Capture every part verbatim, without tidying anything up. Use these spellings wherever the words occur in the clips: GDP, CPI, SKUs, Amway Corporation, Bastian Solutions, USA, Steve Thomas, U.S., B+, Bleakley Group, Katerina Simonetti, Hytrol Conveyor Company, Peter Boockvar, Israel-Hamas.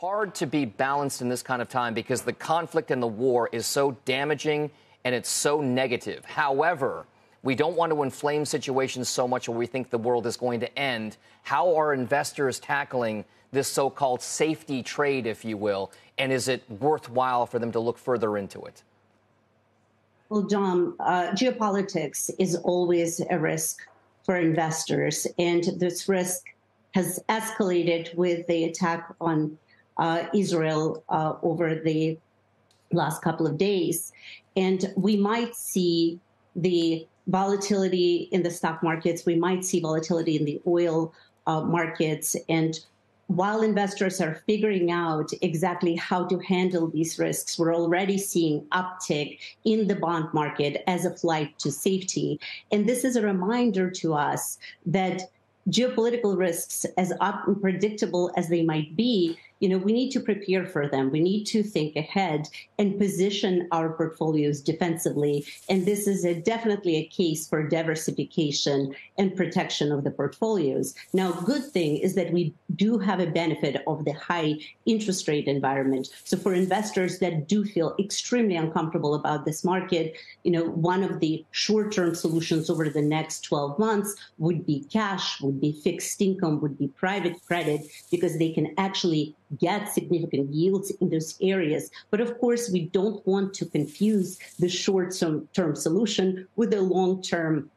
hard to be balanced in this kind of time because the conflict and the war is so damaging and it's so negative. However, we don't want to inflame situations so much where we think the world is going to end. How are investors tackling this so-called safety trade, if you will, and is it worthwhile for them to look further into it? Well, Dom, uh, geopolitics is always a risk for investors, and this risk has escalated with the attack on uh, Israel uh, over the last couple of days. And we might see the volatility in the stock markets, we might see volatility in the oil uh, markets. And while investors are figuring out exactly how to handle these risks, we're already seeing uptick in the bond market as a flight to safety. And this is a reminder to us that geopolitical risks, as unpredictable as they might be, you know, we need to prepare for them. We need to think ahead and position our portfolios defensively. And this is a, definitely a case for diversification and protection of the portfolios. Now, good thing is that we do have a benefit of the high interest rate environment. So for investors that do feel extremely uncomfortable about this market, you know, one of the short-term solutions over the next twelve months would be cash, would be fixed income, would be private credit, because they can actually get significant yields in those areas. But of course, we don't want to confuse the short-term solution with the long-term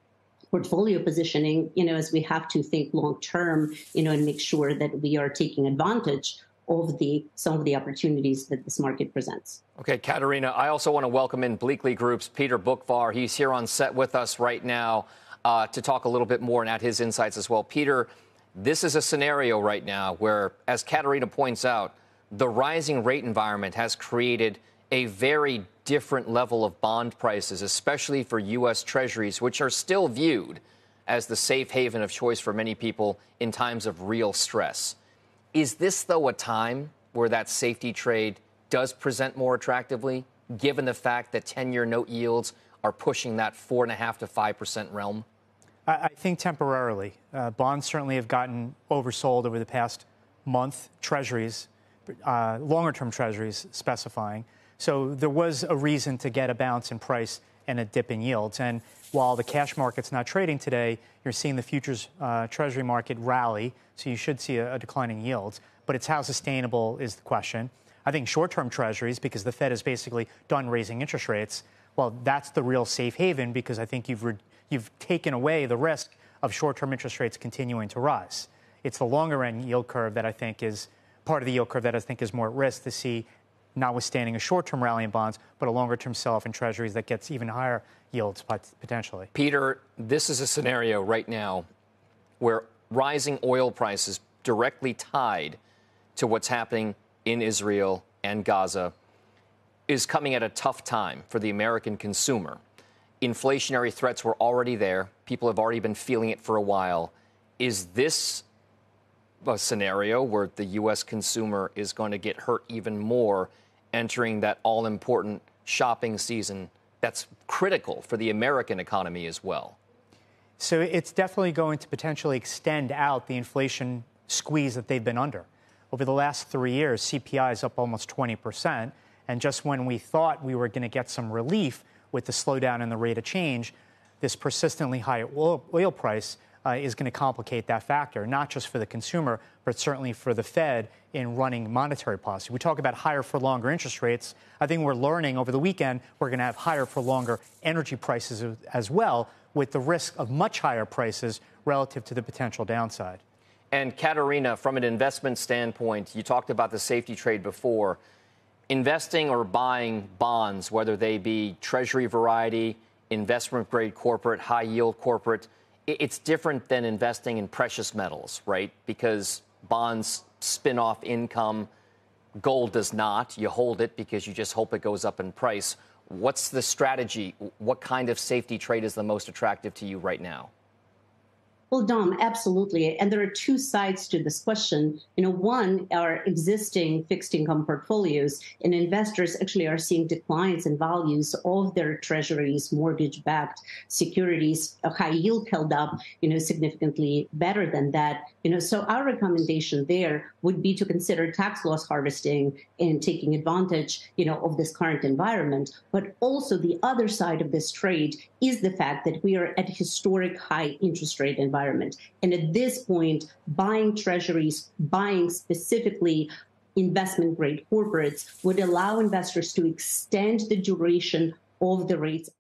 portfolio positioning, you know, as we have to think long-term, you know, and make sure that we are taking advantage of the, some of the opportunities that this market presents. Okay, Katerina, I also want to welcome in Bleakley Group's Peter Boockvar. He's here on set with us right now uh, to talk a little bit more and add his insights as well. Peter, this is a scenario right now where, as Katerina points out, the rising rate environment has created a very different level of bond prices, especially for U S Treasuries, which are still viewed as the safe haven of choice for many people in times of real stress. Is this, though, a time where that safety trade does present more attractively, given the fact that ten-year note yields are pushing that four point five to five percent realm? I think temporarily. Uh, bonds certainly have gotten oversold over the past month, treasuries, uh, longer-term treasuries specifying. So there was a reason to get a bounce in price and a dip in yields. And while the cash market's not trading today, you're seeing the futures uh, treasury market rally, so you should see a, a decline in yields. But it's how sustainable is the question. I think short-term treasuries, because the Fed is basically done raising interest rates, well, that's the real safe haven, because I think you've reduced You've taken away the risk of short-term interest rates continuing to rise. It's the longer-end yield curve that I think is part of the yield curve that I think is more at risk to see, notwithstanding a short-term rally in bonds, but a longer-term sell-off in treasuries that gets even higher yields potentially. Peter, this is a scenario right now where rising oil prices directly tied to what's happening in Israel and Gaza is coming at a tough time for the American consumer. Inflationary threats were already there. People have already been feeling it for a while. Is this a scenario where the U S consumer is going to get hurt even more entering that all-important shopping season that's critical for the American economy as well? So it's definitely going to potentially extend out the inflation squeeze that they've been under. Over the last three years, C P I is up almost twenty percent. And just when we thought we were going to get some relief with the slowdown in the rate of change, this persistently high oil, oil price uh, is going to complicate that factor, not just for the consumer, but certainly for the Fed in running monetary policy. We talk about higher for longer interest rates. I think we're learning over the weekend we're going to have higher for longer energy prices as well, with the risk of much higher prices relative to the potential downside. And Katerina, from an investment standpoint, you talked about the safety trade before. Investing or buying bonds, whether they be treasury variety, investment-grade corporate, high-yield corporate, it's different than investing in precious metals, right? Because bonds spin off income. Gold does not. You hold it because you just hope it goes up in price. What's the strategy? What kind of safety trade is the most attractive to you right now? Well, Dom, absolutely. And there are two sides to this question. You know, one are existing fixed income portfolios, and investors actually are seeing declines in values of their treasuries, mortgage-backed securities. High yield held up, you know, significantly better than that. You know, so our recommendation there would be to consider tax loss harvesting and taking advantage, you know, of this current environment. But also the other side of this trade is the fact that we are at a historic high interest rate environment. And at this point, buying treasuries, buying specifically investment-grade corporates would allow investors to extend the duration of the rates.